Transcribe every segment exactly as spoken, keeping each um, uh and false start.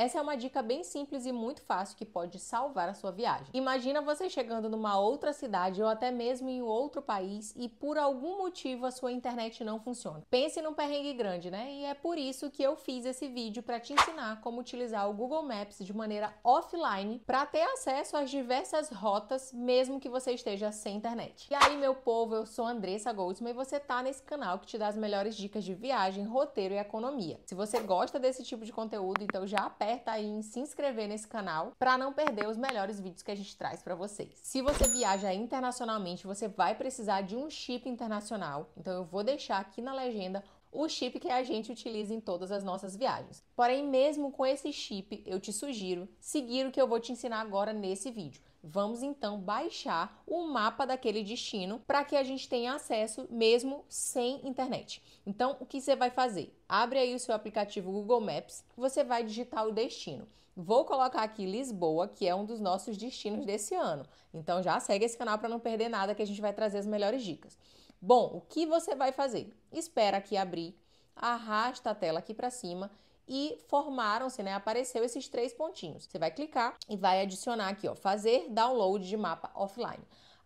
Essa é uma dica bem simples e muito fácil que pode salvar a sua viagem. Imagina você chegando numa outra cidade ou até mesmo em outro país e por algum motivo a sua internet não funciona. Pense num perrengue grande, né? E é por isso que eu fiz esse vídeo para te ensinar como utilizar o Google Maps de maneira offline para ter acesso às diversas rotas, mesmo que você esteja sem internet. E aí, meu povo, eu sou Andressa Goldsman e você tá nesse canal que te dá as melhores dicas de viagem, roteiro e economia. Se você gosta desse tipo de conteúdo, então já aperta aí em se inscrever nesse canal para não perder os melhores vídeos que a gente traz para vocês. Se você viaja internacionalmente, você vai precisar de um chip internacional, então eu vou deixar aqui na legenda o chip que a gente utiliza em todas as nossas viagens. Porém, mesmo com esse chip, eu te sugiro seguir o que eu vou te ensinar agora nesse vídeo. Vamos então baixar o mapa daquele destino para que a gente tenha acesso mesmo sem internet. Então, o que você vai fazer? Abre aí o seu aplicativo Google Maps, você vai digitar o destino. Vou colocar aqui Lisboa, que é um dos nossos destinos desse ano. Então já segue esse canal para não perder nada, que a gente vai trazer as melhores dicas. Bom, o que você vai fazer? Espera aqui abrir, arrasta a tela aqui para cima e formaram-se, né? Apareceu esses três pontinhos. Você vai clicar e vai adicionar aqui, ó, fazer download de mapa offline.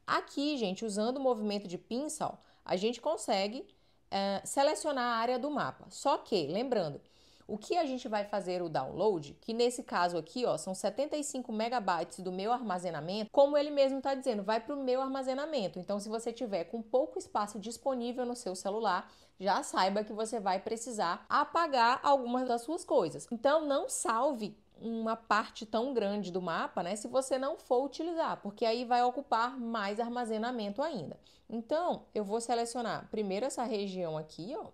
Aqui, gente, usando o movimento de pinça, ó, a gente consegue uh, selecionar a área do mapa. Só que, lembrando, o que a gente vai fazer o download, que nesse caso aqui, ó, são setenta e cinco megabytes do meu armazenamento, como ele mesmo está dizendo, vai para o meu armazenamento. Então, se você tiver com pouco espaço disponível no seu celular, já saiba que você vai precisar apagar algumas das suas coisas. Então, não salve uma parte tão grande do mapa, né, se você não for utilizar, porque aí vai ocupar mais armazenamento ainda. Então, eu vou selecionar primeiro essa região aqui, ó,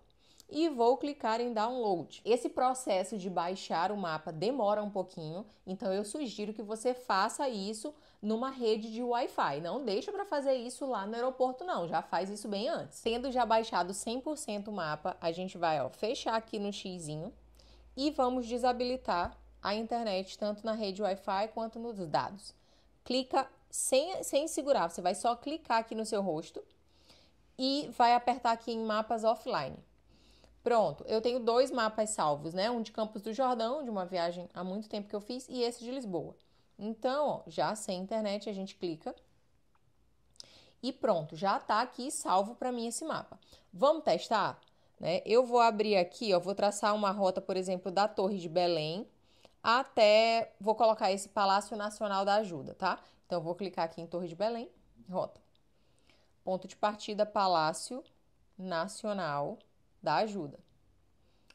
e vou clicar em download. Esse processo de baixar o mapa demora um pouquinho, então eu sugiro que você faça isso numa rede de Wi-Fi. Não deixa para fazer isso lá no aeroporto não, já faz isso bem antes. Tendo já baixado cem por cento o mapa, a gente vai, ó, fechar aqui no xizinho e vamos desabilitar a internet tanto na rede Wi-Fi quanto nos dados. Clica sem, sem segurar, você vai só clicar aqui no seu rosto e vai apertar aqui em mapas offline. Pronto, eu tenho dois mapas salvos, né? Um de Campos do Jordão, de uma viagem há muito tempo que eu fiz, e esse de Lisboa. Então, ó, já sem internet, a gente clica. E pronto, já tá aqui salvo para mim esse mapa. Vamos testar? Né? Eu vou abrir aqui, ó, vou traçar uma rota, por exemplo, da Torre de Belém até... Vou colocar esse Palácio Nacional da Ajuda, tá? Então, eu vou clicar aqui em Torre de Belém, rota. Ponto de partida, Palácio Nacional da Ajuda.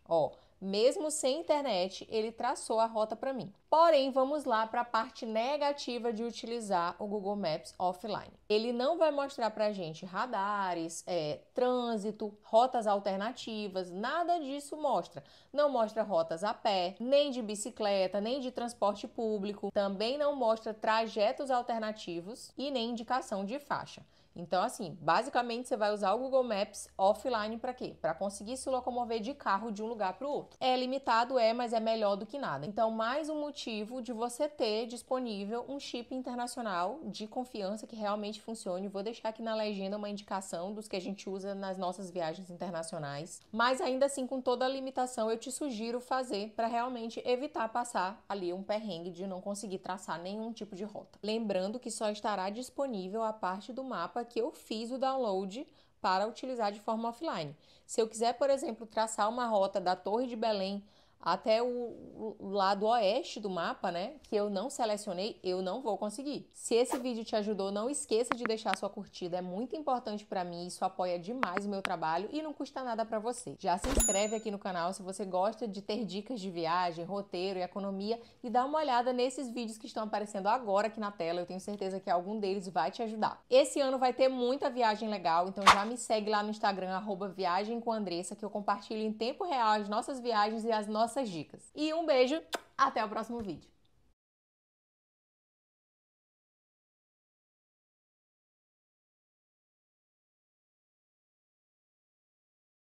Ó, mesmo sem internet, ele traçou a rota para mim. Porém, vamos lá para a parte negativa de utilizar o Google Maps offline. Ele não vai mostrar para a gente radares, é, trânsito, rotas alternativas, nada disso mostra. Não mostra rotas a pé, nem de bicicleta, nem de transporte público. Também não mostra trajetos alternativos e nem indicação de faixa. Então, assim, basicamente você vai usar o Google Maps offline para quê? Para conseguir se locomover de carro de um lugar para o outro. É limitado, é, mas é melhor do que nada. Então, mais um motivo de você ter disponível um chip internacional de confiança que realmente funcione. Vou deixar aqui na legenda uma indicação dos que a gente usa nas nossas viagens internacionais. Mas ainda assim, com toda a limitação, eu te sugiro fazer para realmente evitar passar ali um perrengue de não conseguir traçar nenhum tipo de rota. Lembrando que só estará disponível a parte do mapa que eu fiz o download para utilizar de forma offline. Se eu quiser, por exemplo, traçar uma rota da Torre de Belém até o lado oeste do mapa, né, que eu não selecionei, eu não vou conseguir. Se esse vídeo te ajudou, não esqueça de deixar sua curtida, é muito importante para mim, isso apoia demais o meu trabalho e não custa nada para você. Já se inscreve aqui no canal se você gosta de ter dicas de viagem, roteiro e economia e dá uma olhada nesses vídeos que estão aparecendo agora aqui na tela, eu tenho certeza que algum deles vai te ajudar. Esse ano vai ter muita viagem legal, então já me segue lá no Instagram, arroba viagem com Andressa, que eu compartilho em tempo real as nossas viagens e as nossas dicas. E um beijo, até o próximo vídeo.